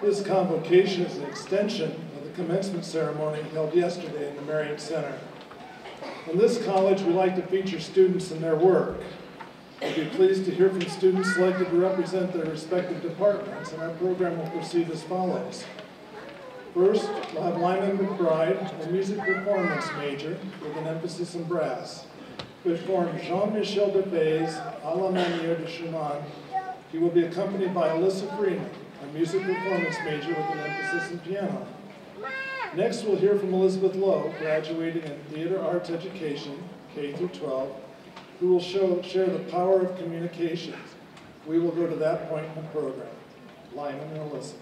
This convocation is an extension of the commencement ceremony held yesterday in the Marriott Center. In this college, we like to feature students and their work. We'll be pleased to hear from students selected to represent their respective departments, and our program will proceed as follows. First, we'll have Lyman McBride, a music performance major with an emphasis on brass, perform Jean-Michel de Bayes, à la manière de Schumann. He will be accompanied by Alissa Freeman, a music performance major with an emphasis in piano. Next, we'll hear from Elizabeth Lowe, graduating in theater arts education, K-12, who will share the power of communications. We will go to that point in the program. Lyman and Elizabeth.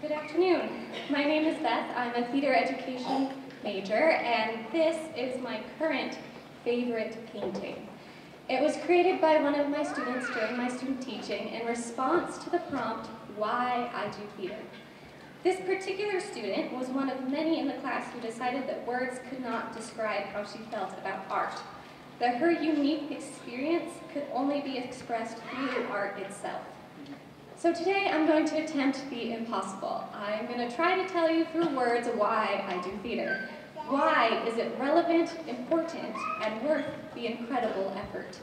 Good afternoon. My name is Beth. I'm a theater education major, and this is my current favorite painting. It was created by one of my students during my student teaching in response to the prompt, "Why I Do Theater." This particular student was one of many in the class who decided that words could not describe how she felt about art, that her unique experience could only be expressed through art itself. So today I'm going to attempt the impossible. I'm going to try to tell you through words why I do theater. Why is it relevant, important, and worth the incredible effort?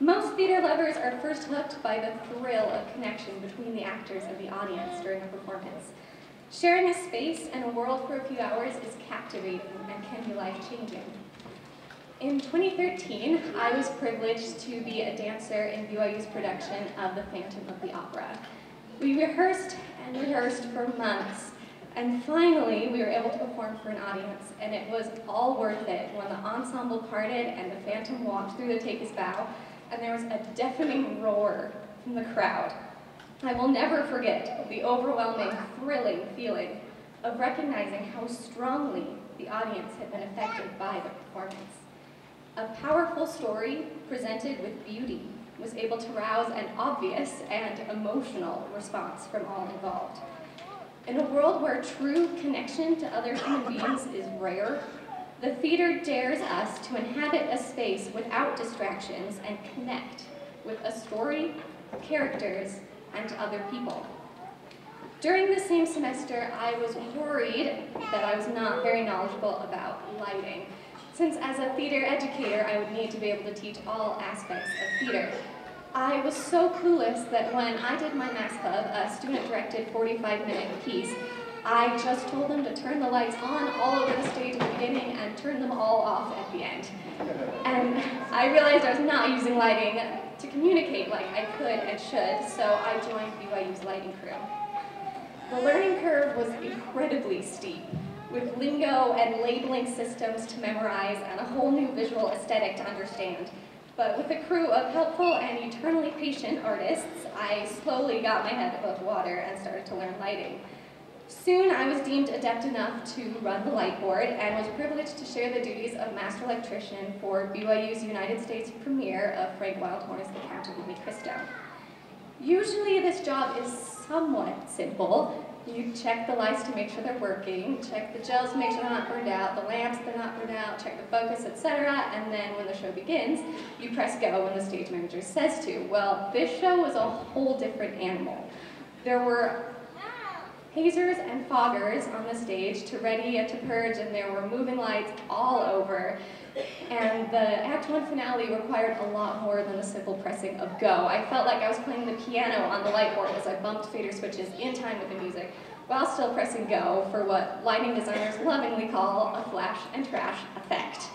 Most theater lovers are first hooked by the thrill of connection between the actors and the audience during a performance. Sharing a space and a world for a few hours is captivating and can be life-changing. In 2013, I was privileged to be a dancer in BYU's production of The Phantom of the Opera. We rehearsed and rehearsed for months, and finally we were able to perform for an audience, and it was all worth it when the ensemble parted and the Phantom walked through the Take-Us bow, and there was a deafening roar from the crowd. I will never forget the overwhelming, thrilling feeling of recognizing how strongly the audience had been affected by the performance. A powerful story presented with beauty was able to rouse an obvious and emotional response from all involved. In a world where true connection to other human beings is rare, the theater dares us to inhabit a space without distractions and connect with a story, characters, and other people. During the same semester, I was worried that I was not very knowledgeable about lighting, since as a theater educator, I would need to be able to teach all aspects of theater. I was so clueless that when I did my Mass Club, a student-directed 45-minute piece, I just told them to turn the lights on all over the stage at the beginning and turn them all off at the end. And I realized I was not using lighting to communicate like I could and should, so I joined BYU's lighting crew. The learning curve was incredibly steep, with lingo and labeling systems to memorize and a whole new visual aesthetic to understand. But with a crew of helpful and eternally patient artists, I slowly got my head above water and started to learn lighting. Soon I was deemed adept enough to run the light board and was privileged to share the duties of master electrician for BYU's United States premiere of Frank Wildhorn's The Count of Monte Cristo. Usually this job is somewhat simple. You check the lights to make sure they're working, check the gels to make sure they're not burned out, the lamps they're not burned out, check the focus, etc. And then when the show begins, you press go when the stage manager says to. Well, this show was a whole different animal. There were hazers and foggers on the stage to ready and to purge, and there were moving lights all over. And the Act 1 finale required a lot more than a simple pressing of go. I felt like I was playing the piano on the light board as I bumped fader switches in time with the music, while still pressing go for what lighting designers lovingly call a flash and trash effect.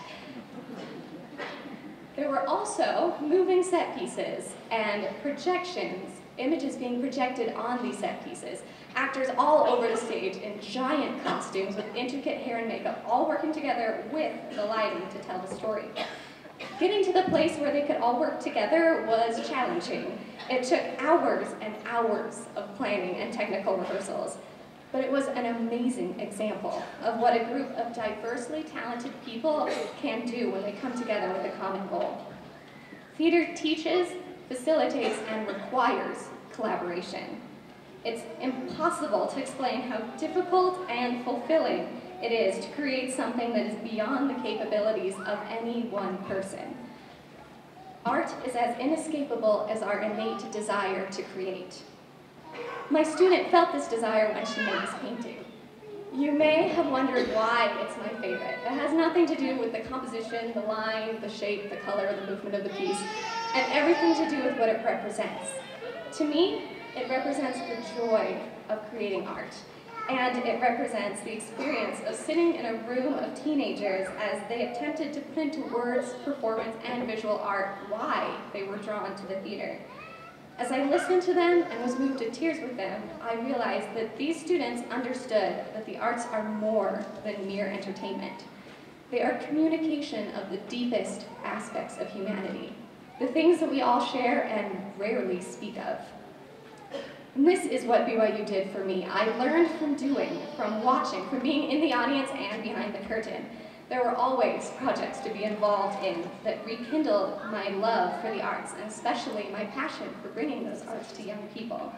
There were also moving set pieces and projections, images being projected on these set pieces. Actors all over the stage in giant costumes with intricate hair and makeup, all working together with the lighting to tell the story. Getting to the place where they could all work together was challenging. It took hours and hours of planning and technical rehearsals, but it was an amazing example of what a group of diversely talented people can do when they come together with a common goal. Theater teaches, facilitates, and requires collaboration. It's impossible to explain how difficult and fulfilling it is to create something that is beyond the capabilities of any one person. Art is as inescapable as our innate desire to create. My student felt this desire when she made this painting. You may have wondered why it's my favorite. It has nothing to do with the composition, the line, the shape, the color, the movement of the piece, and everything to do with what it represents. To me, it represents the joy of creating art, and it represents the experience of sitting in a room of teenagers as they attempted to put into words, performance, and visual art why they were drawn to the theater. As I listened to them and was moved to tears with them, I realized that these students understood that the arts are more than mere entertainment. They are communication of the deepest aspects of humanity, the things that we all share and rarely speak of. And this is what BYU did for me. I learned from doing, from watching, from being in the audience and behind the curtain. There were always projects to be involved in that rekindled my love for the arts, and especially my passion for bringing those arts to young people.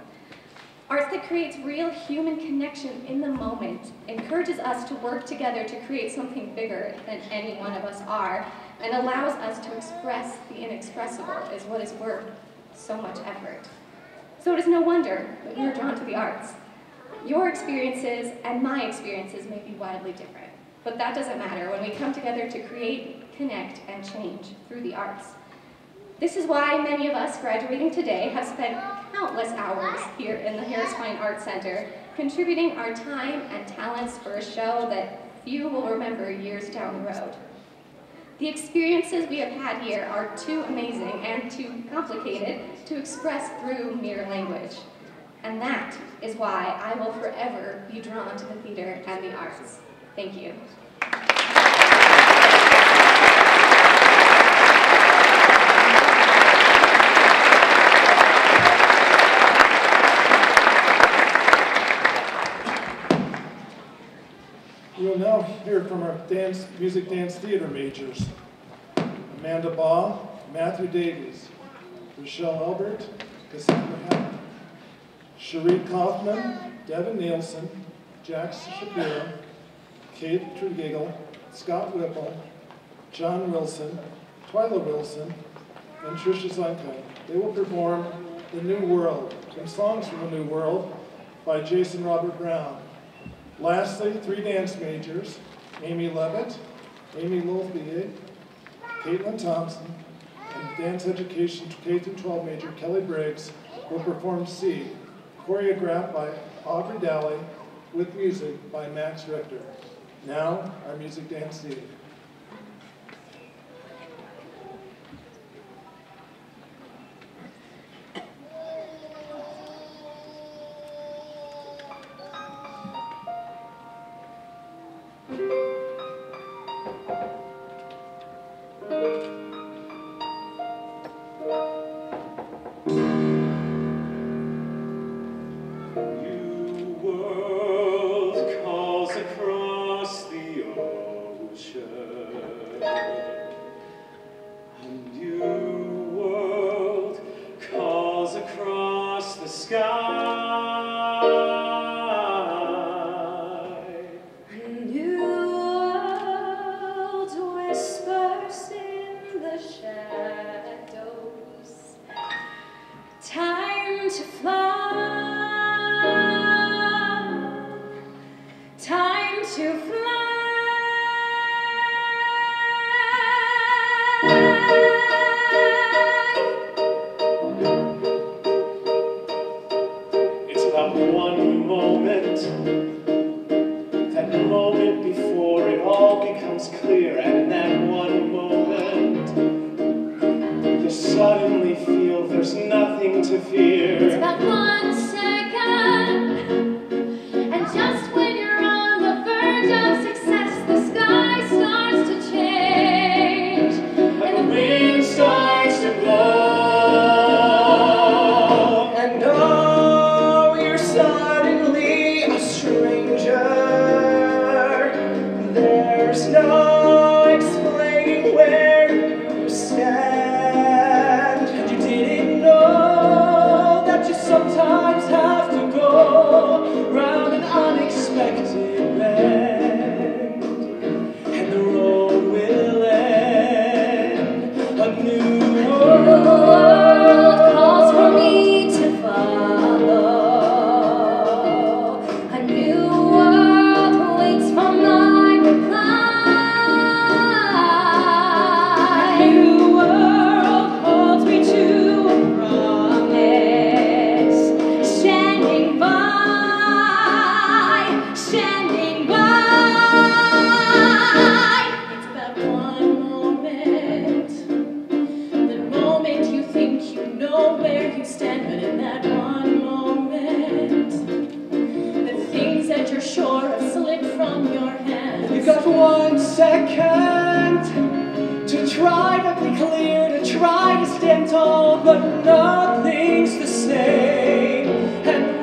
Arts that creates real human connection in the moment, encourages us to work together to create something bigger than any one of us are, and allows us to express the inexpressible is what is worth so much effort. So it is no wonder that we are drawn to the arts. Your experiences and my experiences may be widely different, but that doesn't matter when we come together to create, connect, and change through the arts. This is why many of us graduating today have spent countless hours here in the Harris Fine Arts Center, contributing our time and talents for a show that few will remember years down the road. The experiences we have had here are too amazing and too complicated to express through mere language. And that is why I will forever be drawn to the theater and the arts. Thank you. We will now hear from our music, dance, theater majors, Amanda Baugh, Matthew Davies, Rochelle Albert, Cassandra Hatt, Sheree Kaufman, Devin Nielsen, Jackson Shapiro, Kate Tregeagle, Scott Whipple, John Wilson, Twyla Wilson, and Trisha Zunkine. They will perform The New World, some songs from The New World by Jason Robert Brown. Lastly, three dance majors, Amy Levitt, Amy Lothier, Caitlin Thompson, and dance education K-12 major Kelly Briggs will perform C, choreographed by Aubrey Daly with music by Max Richter. Now, our music dance theater. Tall, but nothing's the same. And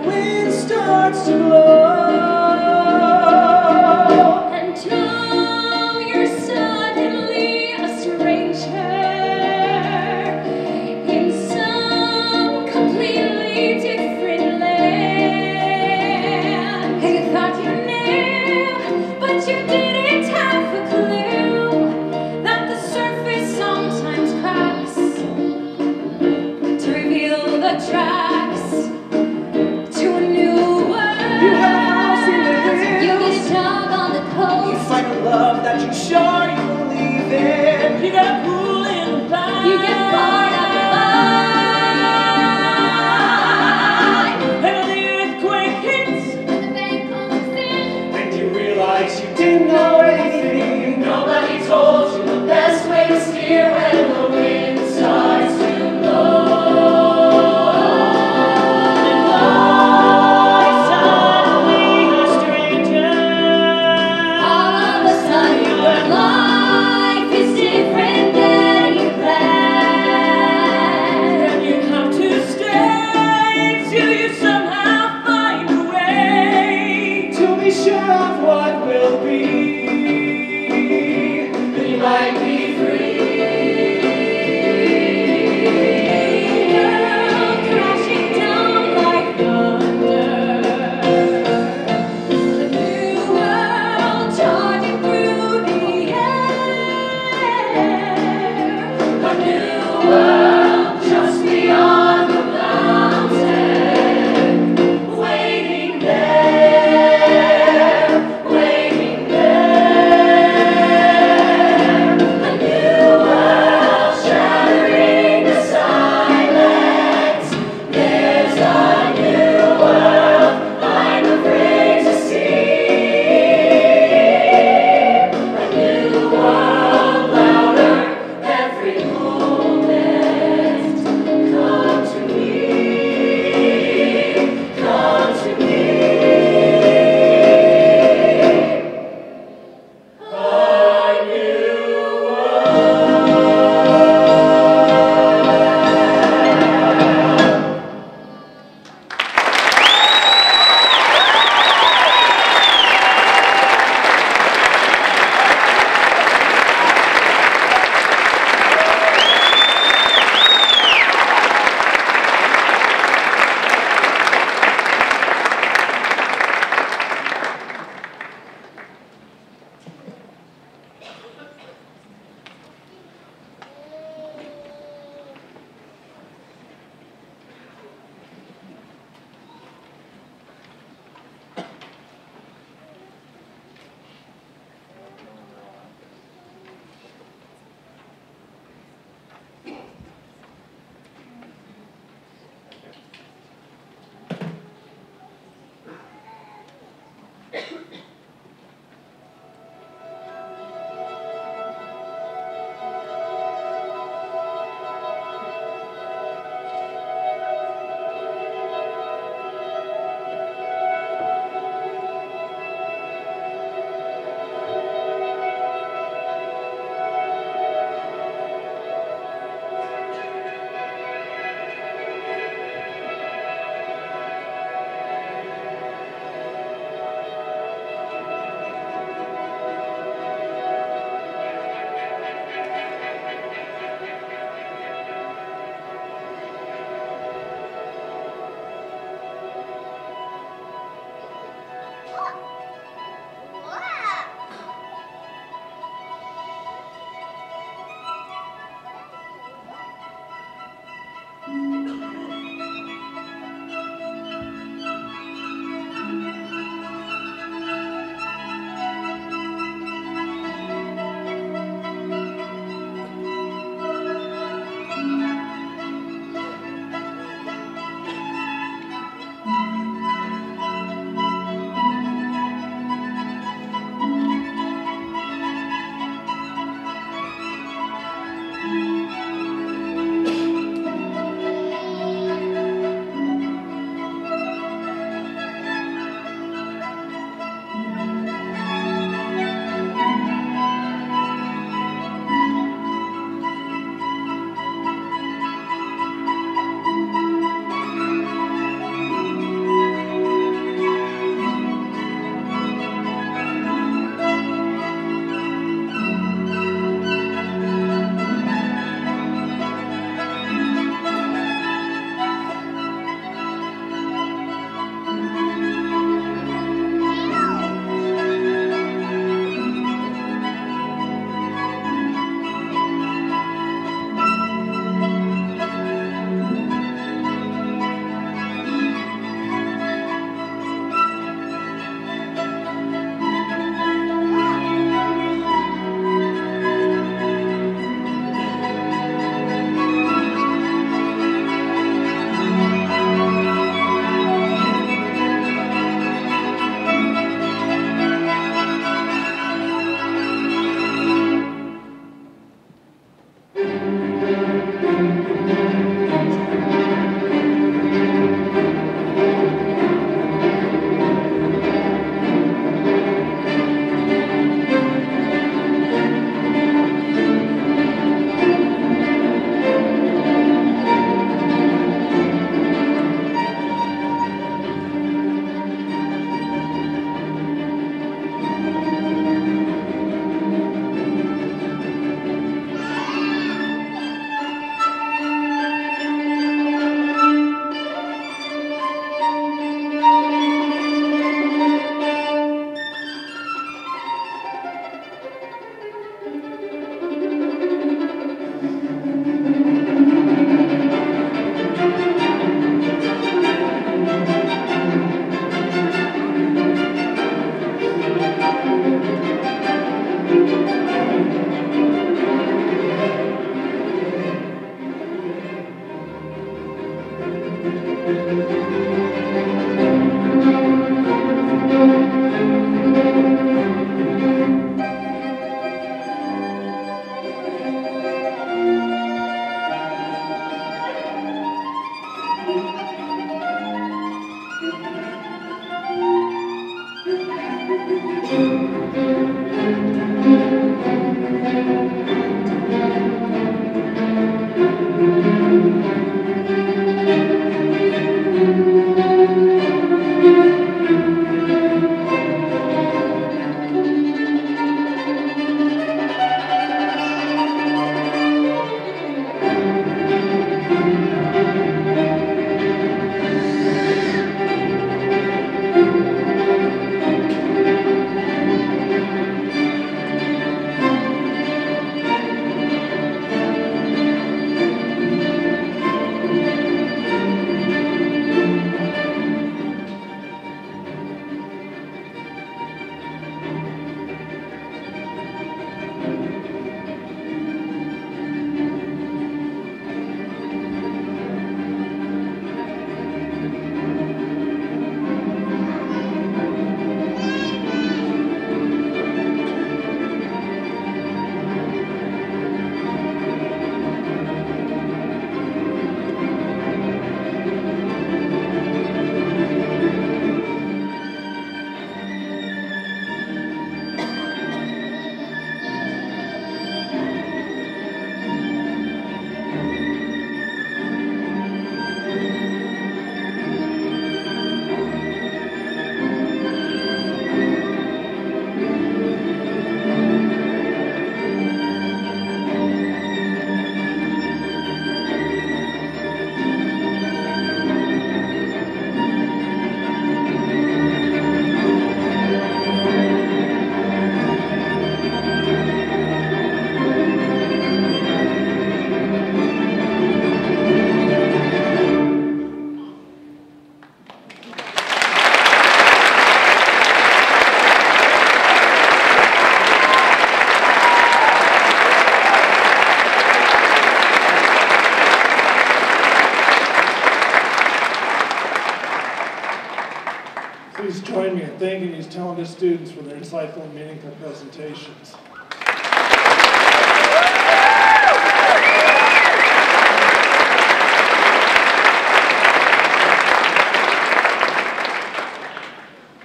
Thanking these talented students for their insightful and meaningful presentations.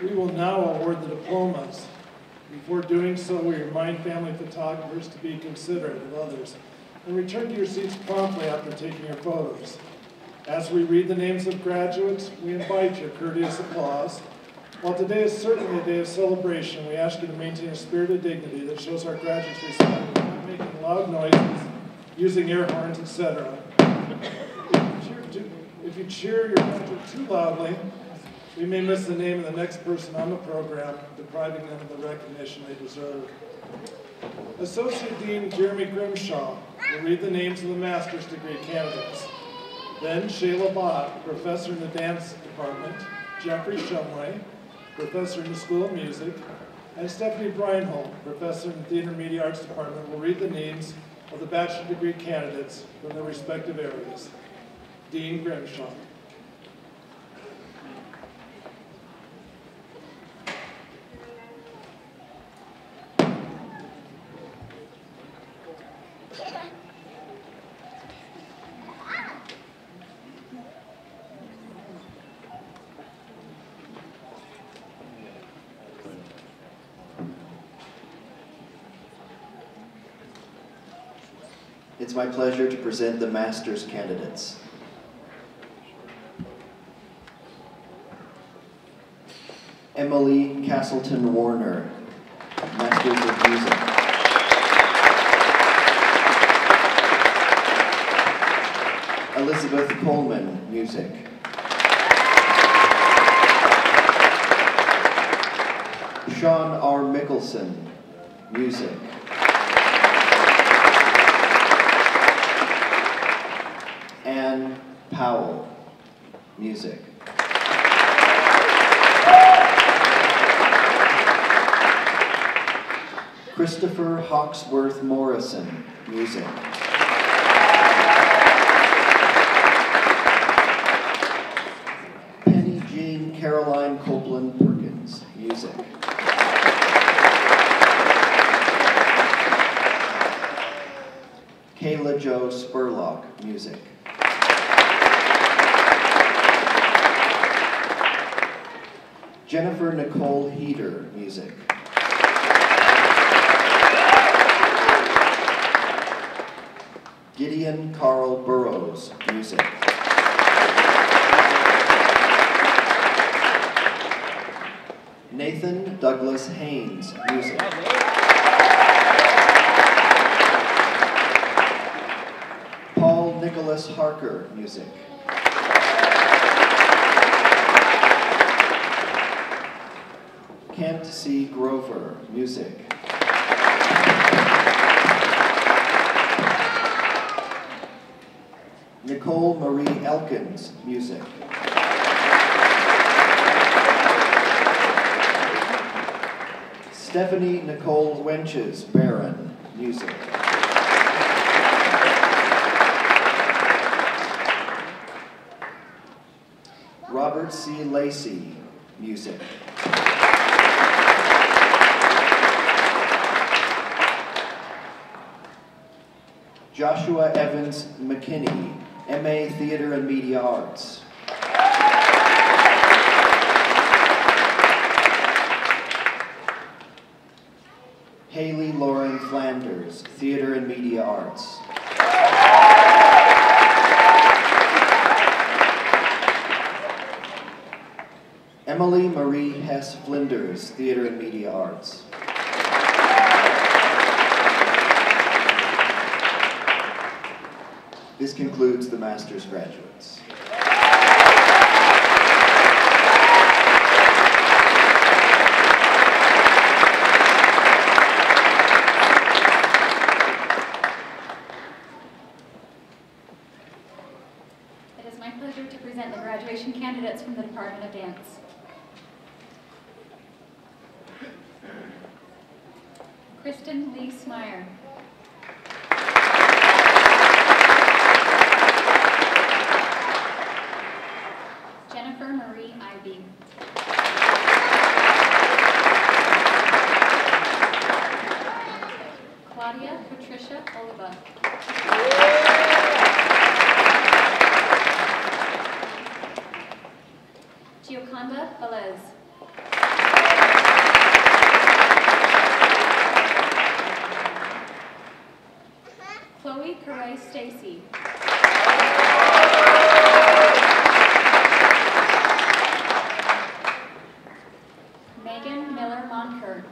We will now award the diplomas. Before doing so, we remind family photographers to be considerate of others and return to your seats promptly after taking your photos. As we read the names of graduates, we invite your courteous applause. While today is certainly a day of celebration, we ask you to maintain a spirit of dignity that shows our graduates respect without making loud noises, using air horns, etc. If you cheer your graduate too loudly, we may miss the name of the next person on the program, depriving them of the recognition they deserve. Associate Dean Jeremy Grimshaw will read the names of the master's degree candidates. Then Shayla Bott, professor in the dance department, Jeffrey Shumway, professor in the School of Music, and Stephanie Breinholt, professor in the Theater and Media Arts Department, will read the names of the bachelor degree candidates from their respective areas. Dean Grimshaw. It's my pleasure to present the master's candidates. Emily Castleton Warner, Masters of Music. Elizabeth Coleman, Music. Sean R. Mickelson, Music. Powell, Music. Christopher Hawksworth Morrison, Music. Penny Jean Caroline Copeland Perkins, Music. Kayla Jo Spurlock, Music. Jennifer Nicole Heater, Music. Gideon Carl Burroughs, music. Nathan Douglas Haynes, music. Paul Nicholas Harker, music. Kent C. Grover, music. Nicole Marie Elkins, music. Stephanie Nicole Wenches Barron, music. Robert C. Lacey, music. Joshua Evans McKinney, M.A. Theater and Media Arts. Haley Lauren Flanders, Theater and Media Arts. Emily Marie Hess Flinders, Theater and Media Arts. This concludes the master's graduates. From the Department of Dance. Kristen Lee Smyer. Jennifer Marie Ivey. Claudia Patricia Oliva. Gioconda Velez. Chloe Corray Stacy. Megan Miller Moncur.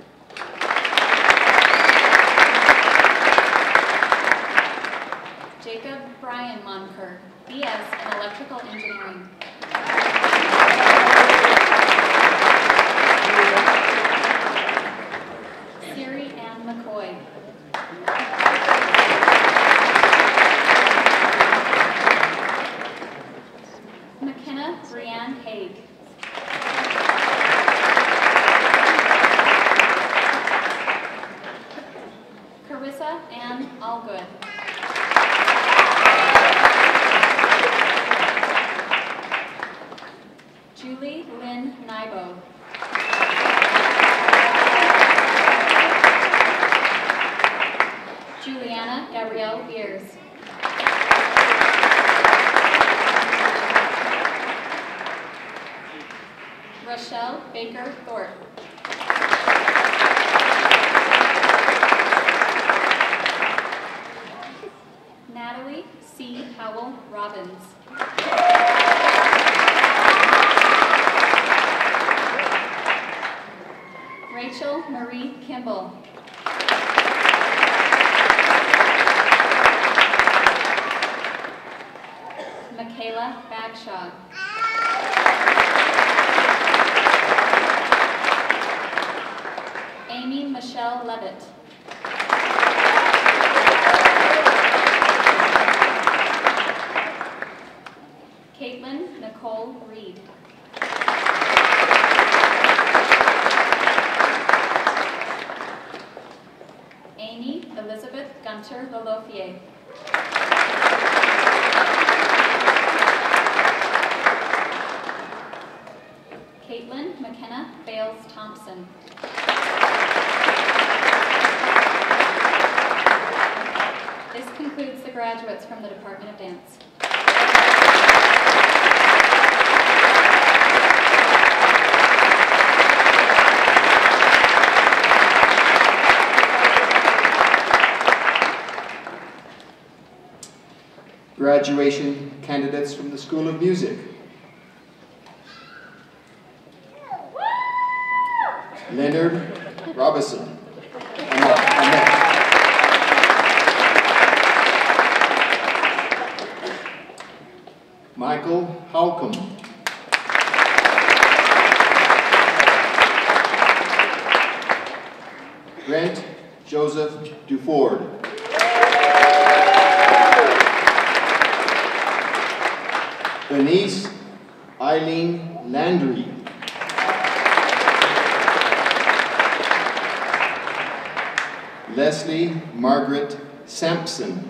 Jacob Brian Moncur, BS in Electrical Engineering. graduation candidates from the School of Music. Leonard Robison. Michael Halcombe. Grant Joseph Duford. Bernice Eileen Landry. Leslie Margaret Sampson.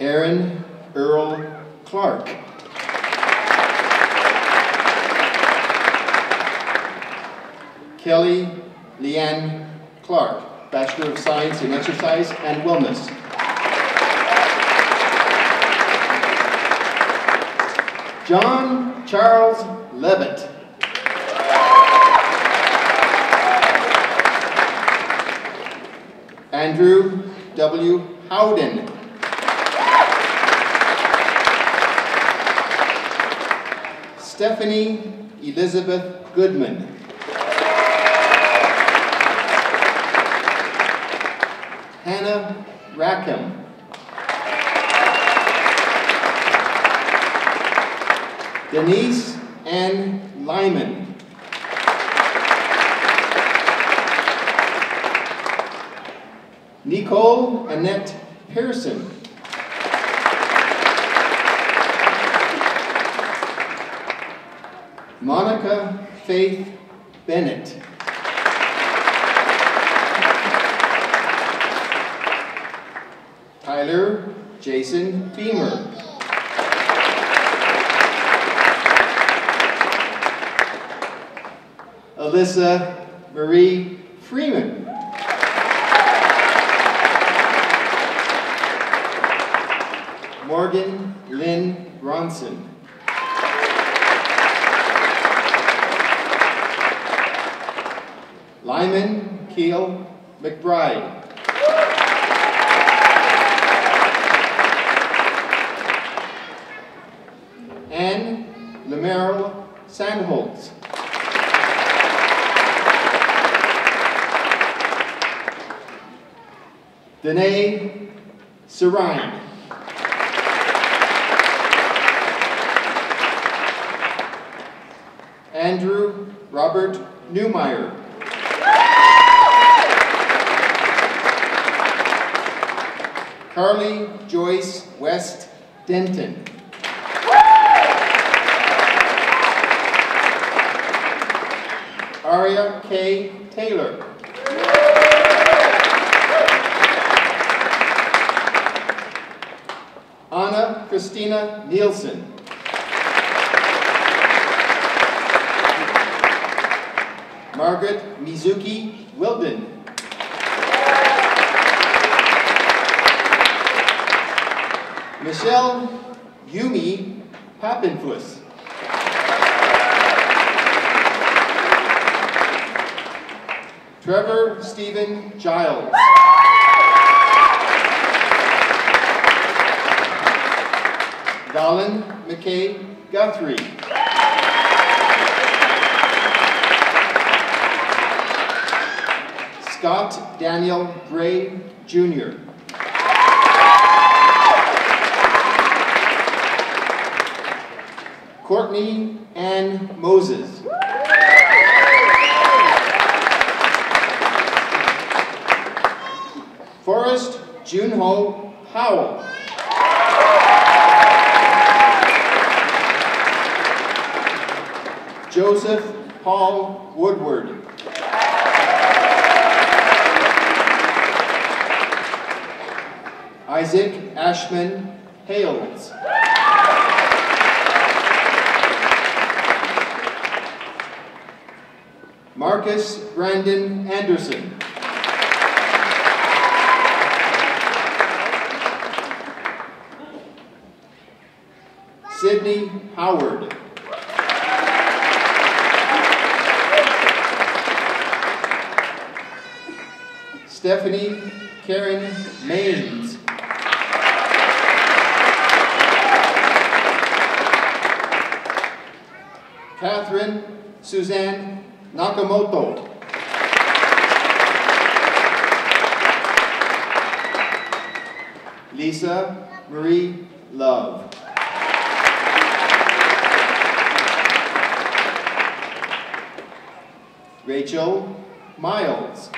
Aaron Earl Clark. Kelly Leanne Clark, Bachelor of Science in Exercise and Wellness. John Charles Levitt. Andrew W. Howden. Stephanie Elizabeth Goodman. Hannah Rackham. Denise Ann Lyman. Nicole Annette Pearson. Monica Faith Bennett. Tyler Jason Beamer. Alissa Marie Freeman. Morgan Lynn Ronson. Lyman Keil McBride. Sandholz. Danae Serine. Andrew Robert Neumeyer. Carly Joyce West Denton. Aria K. Taylor. Anna Christina Nielsen. Margaret Mizuki Wilden. Michelle Yumi Pappenfuss. Trevor Stephen Giles. Dallin McKay Guthrie. Scott Daniel Gray Jr. Courtney Ann Moses. Forrest Junho Powell. Joseph Paul Woodward. Isaac Ashman Hales. Marcus Brandon Anderson. Sydney Howard. Stephanie Karen Maines. Catherine Suzanne Nakamoto. Lisa Marie Love. Rachel Miles.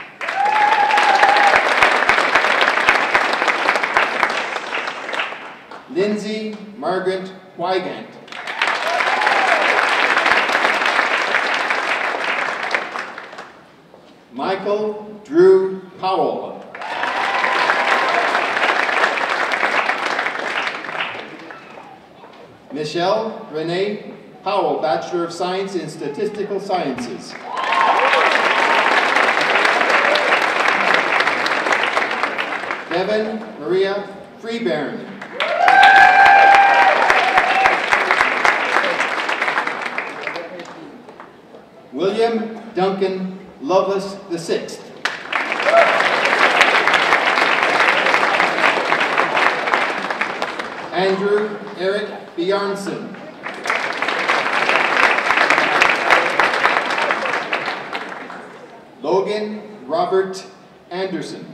Lindsay Margaret Wygant. Michael Drew Powell. Michelle Renee Powell, Bachelor of Science in Statistical Sciences. Devin Maria Freebairn. William Duncan Lovelace VI. Andrew Eric Bjarnson. Logan Robert Anderson.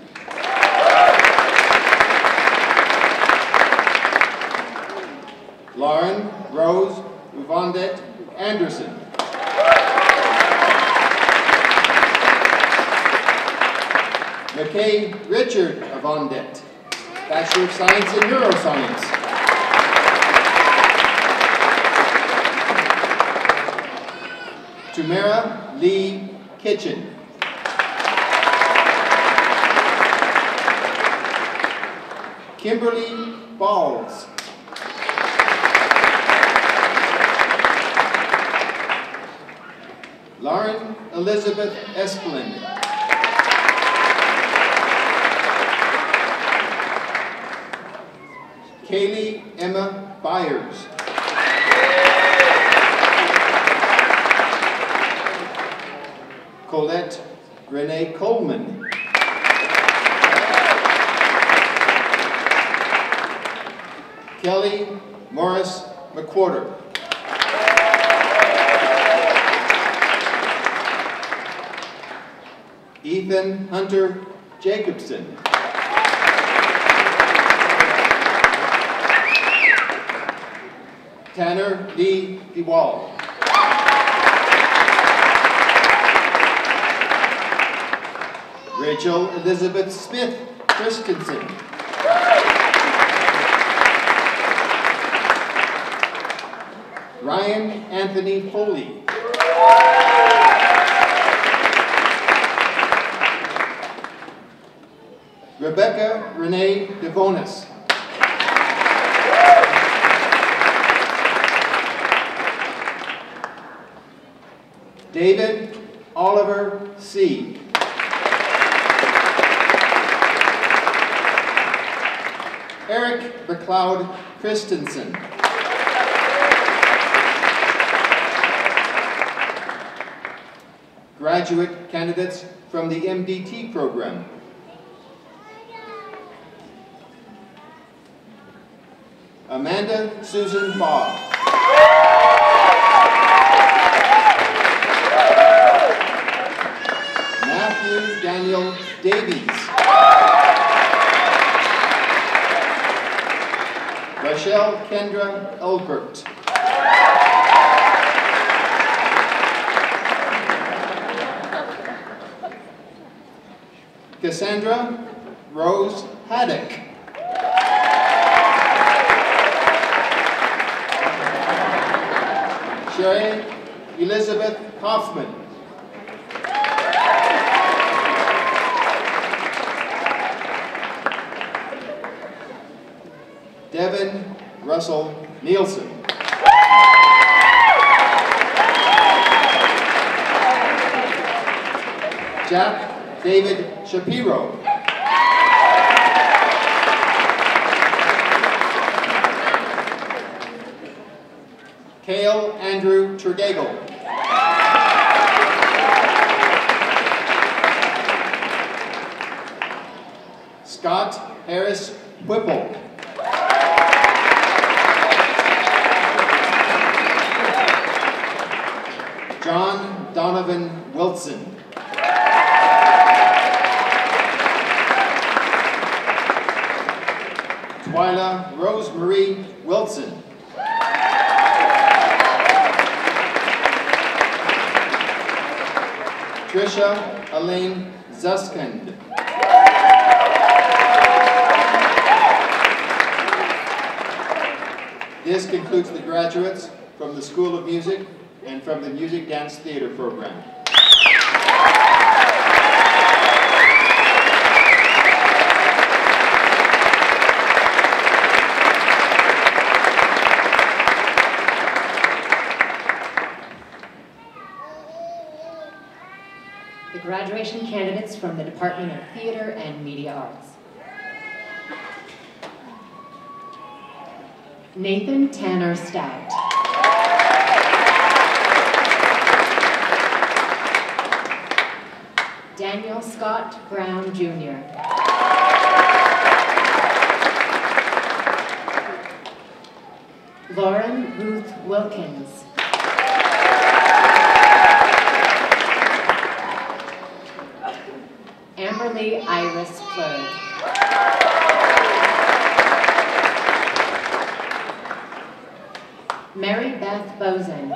Lauren Rose Uvondet Anderson. McKay Richard Avondet, Bachelor of Science in Neuroscience. Tumera Lee Kitchen. Kimberly Balls. Lauren Elizabeth Espelin. Kaylee Emma Byers. Colette Renee Coleman. Kelly Morris McWhorter. Ethan Hunter Jacobson. Tanner Lee DeWall. Rachel Elizabeth Smith Christensen. Ryan Anthony Foley. Rebecca Renee Devonis. David Oliver C. Eric McLeod Christensen. Graduate candidates from the MDT program. Amanda Susan Fogg. Daniel Davies. Rochelle Kendra Elbert. Cassandra Rose Haddock. Sherry Elizabeth Kaufman. Devin Russell Nielsen. Jack David Shapiro. Cale Andrew Turdagel. Scott Harris Whipple. John Donovan Wilson. Twyla Rosemarie Wilson. Trisha Elaine Zuskind. This concludes the graduates from the School of Music and from the Music Dance Theater program. The graduation candidates from the Department of Theater and Media Arts. Nathan Tanner Stout. Daniel Scott Brown, Jr. Lauren Ruth Wilkins. Amberly Iris Clerg. Mary Beth Bozen.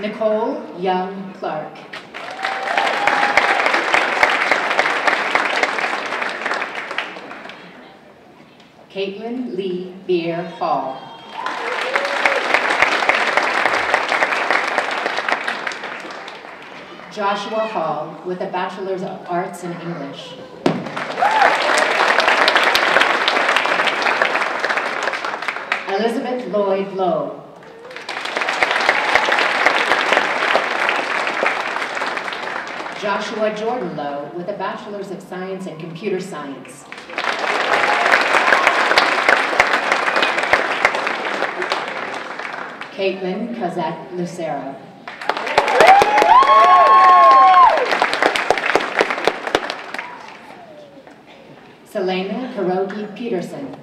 Nicole Young Clark. Caitlin Lee Beer Hall. Joshua Hall with a Bachelor's of Arts in English. Elizabeth Lloyd Lowe. Joshua Jordan Lowe with a Bachelor's of Science in Computer Science. Caitlin Cosette Lucero. Selena Karogi Peterson.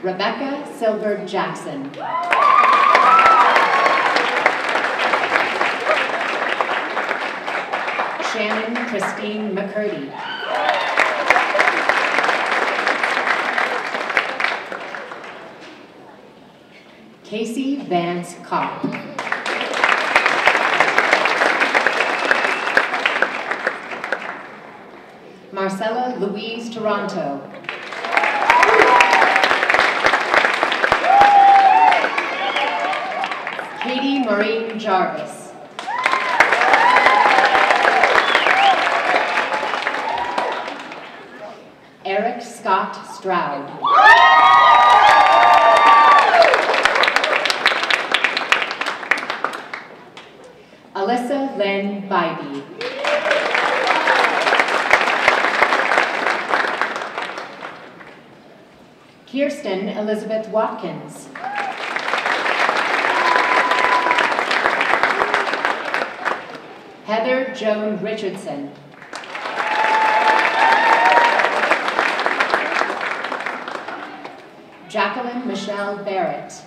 Rebecca Silver Jackson. Shannon Christine McCurdy. Casey Vance Cobb. Marcella Louise Toronto. Katie Maureen Jarvis. Eric Scott Stroud. Alyssa Lynn Bybee. Kirsten Elizabeth Watkins. Heather Joan Richardson. Jacqueline Michelle Barrett.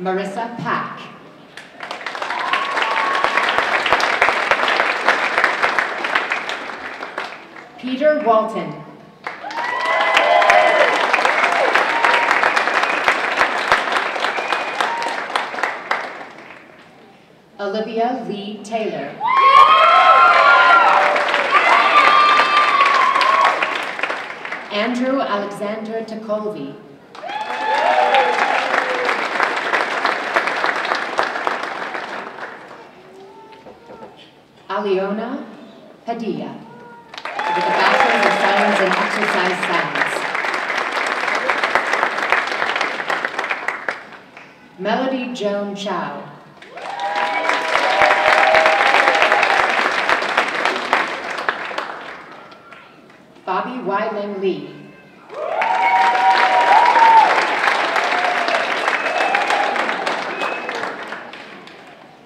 Marissa Pack. Peter Walton. Olivia Lee Taylor. Andrew Alexander Tacolvi. Aliona Padilla. With a Bachelor's of Science in Exercise Science. Melody Joan Chow. Bobby Wai-Ling Lee.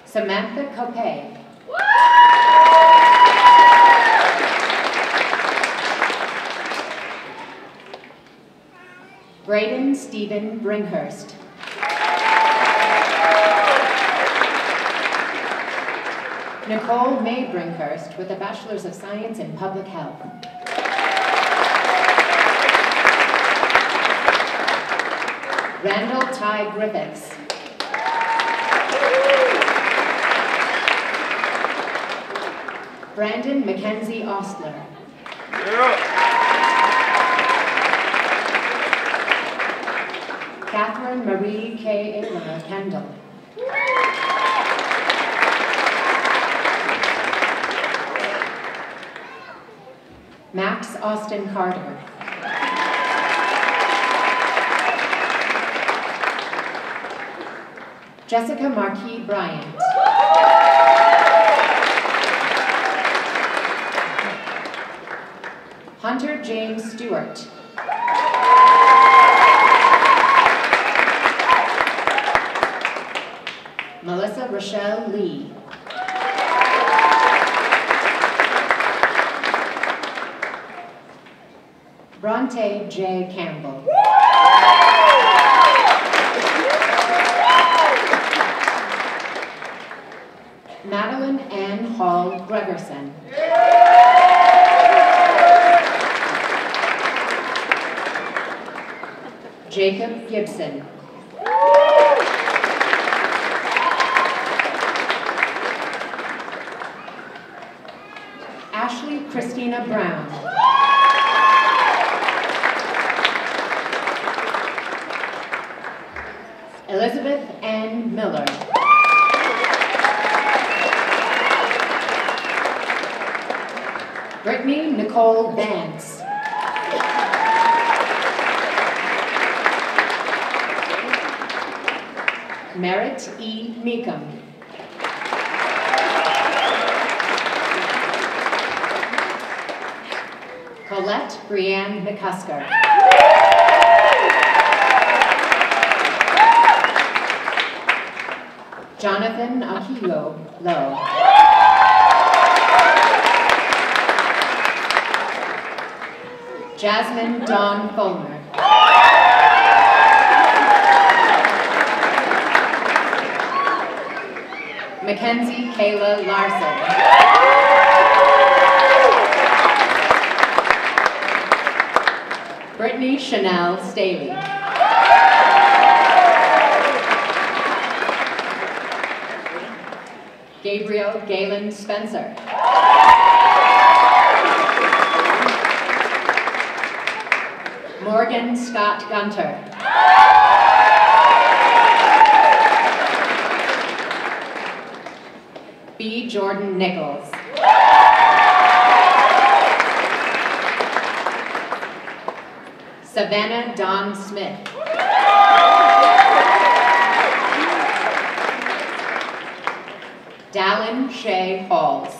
Samantha Copay. Braden Stephen Bringhurst. Nicole May Brinkhurst with a Bachelor's of Science in Public Health. Randall Ty Griffiths. Brandon Mackenzie Ostler. Catherine Marie K. Ayler Kendall. Max Austin Carter. Jessica Marquis Bryant. Hunter James Stewart. Melissa Rochelle Lee. Bronte J. Campbell. Madeline Ann Hall Gregerson. Jacob Gibson. Ashley Christina Brown. Elizabeth Ann Miller. Brittany Nicole Vance. Merritt E. Meekum. Colette Brianne McCusker. Jonathan Akilo Lowe. Jasmine Dawn Fulmer. Mackenzie Kayla Larson. Brittany Chanel Staley. Gabriel Galen Spencer. Morgan Scott Gunter. B. Jordan Nichols. Savannah Dawn Smith. Dallin Shea Halls.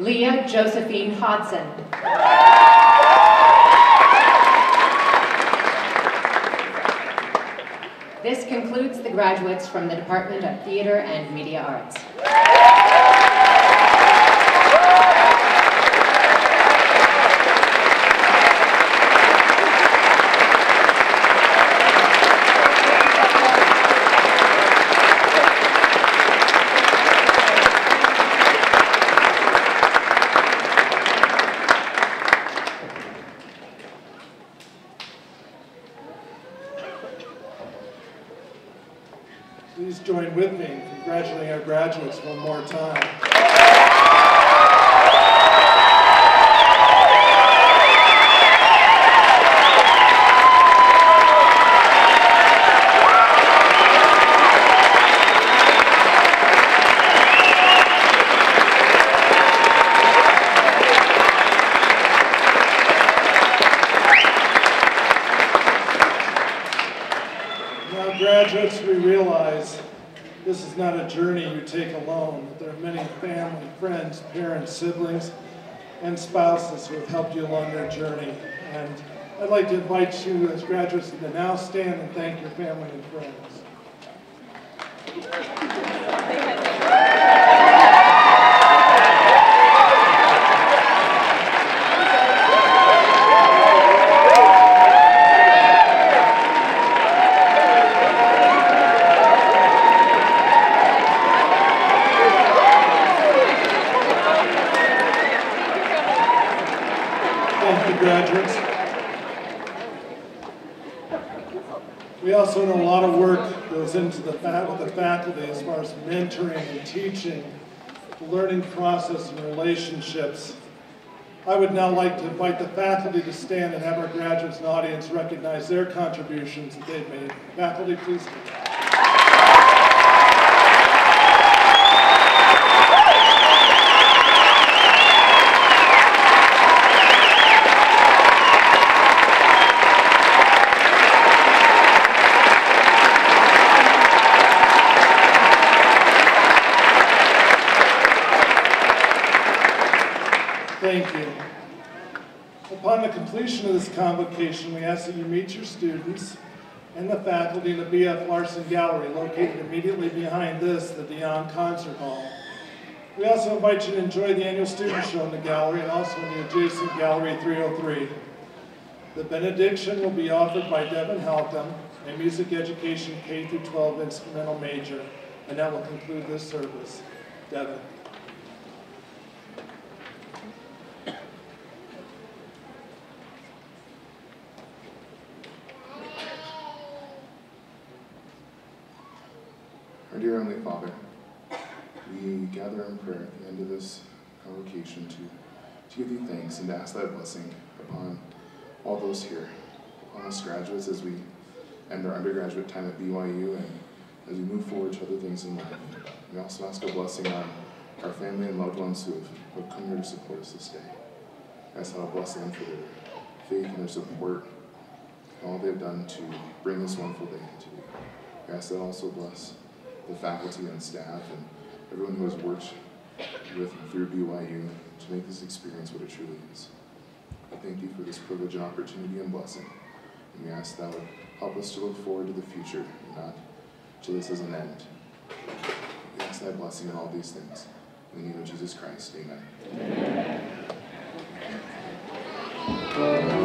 Leah Josephine Hodson. This concludes the graduates from the Department of Theater and Media Arts. Join with me in congratulating our graduates one more time. Now, graduates, we realize This is not a journey you take alone. There are many family, friends, parents, siblings, and spouses who have helped you along your journey. And I'd like to invite you as graduates to now stand and thank your family and friends. Thank you, graduates. We also know a lot of work goes into the faculty as far as mentoring and teaching, the learning process and relationships. I would now like to invite the faculty to stand and have our graduates and audience recognize their contributions that they've made. Faculty, please. Thank you. Upon the completion of this convocation, we ask that you meet your students and the faculty in the B.F. Larson Gallery, located immediately behind this, the de Jong Concert Hall. We also invite you to enjoy the annual student show in the gallery and also in the adjacent Gallery 303. The benediction will be offered by Devin Halcombe, a music education K-12 instrumental major, and that will conclude this service. Devin. Our dear Heavenly Father, we gather in prayer at the end of this convocation to give you thanks and to ask thy blessing upon all those here, upon us graduates as we end our undergraduate time at BYU and as we move forward to other things in life. We also ask a blessing on our family and loved ones who have come here to support us this day. I ask a blessing for their faith and their support and all they've done to bring this wonderful day to you. I ask that also bless the faculty and staff and everyone who has worked with and through BYU to make this experience what it truly is. I thank you for this privilege and opportunity and blessing, and we ask that would help us to look forward to the future and not to this as an end. We ask that blessing in all these things. In the name of Jesus Christ, amen.